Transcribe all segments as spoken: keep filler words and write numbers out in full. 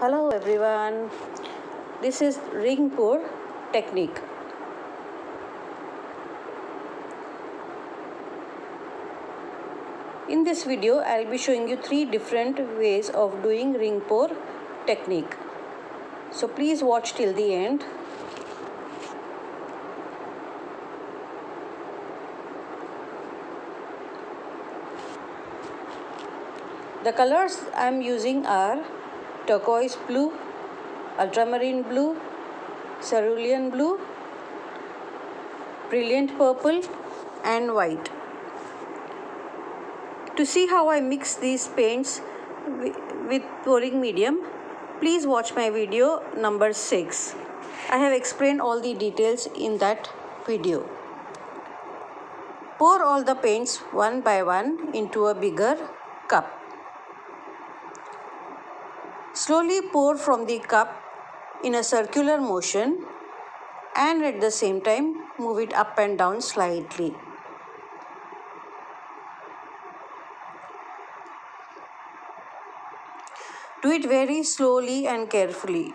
Hello everyone, this is ring pour technique. In this video I will be showing you three different ways of doing ring pour technique. So please watch till the end. The colors I am using are turquoise blue, ultramarine blue, cerulean blue, brilliant purple and white. To see how I mix these paints with pouring medium, please watch my video number six. I have explained all the details in that video. Pour all the paints one by one into a bigger cup. Slowly pour from the cup in a circular motion and at the same time move it up and down slightly. Do it very slowly and carefully.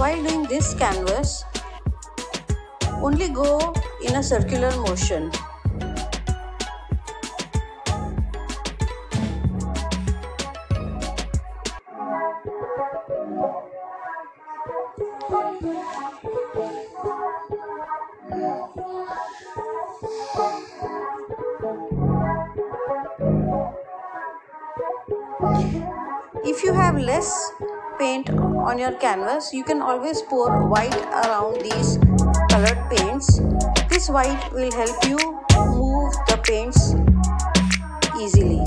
While doing this canvas, only go in a circular motion. you have less paint on your canvas, you can always pour white around these colored paints. This white will help you move the paints easily.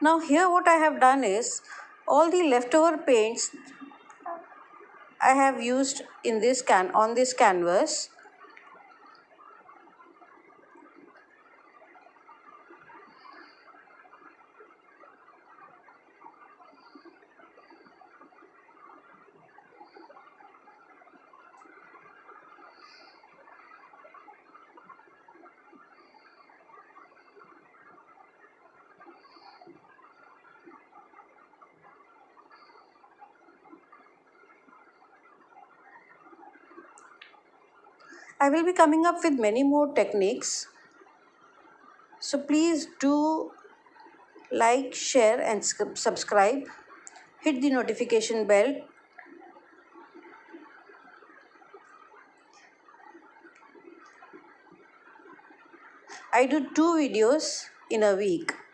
Now here what I have done is, all the leftover paints I have used in this can on this canvas, I will be coming up with many more techniques. So please do like, share and subscribe. Hit the notification bell. I do two videos in a week.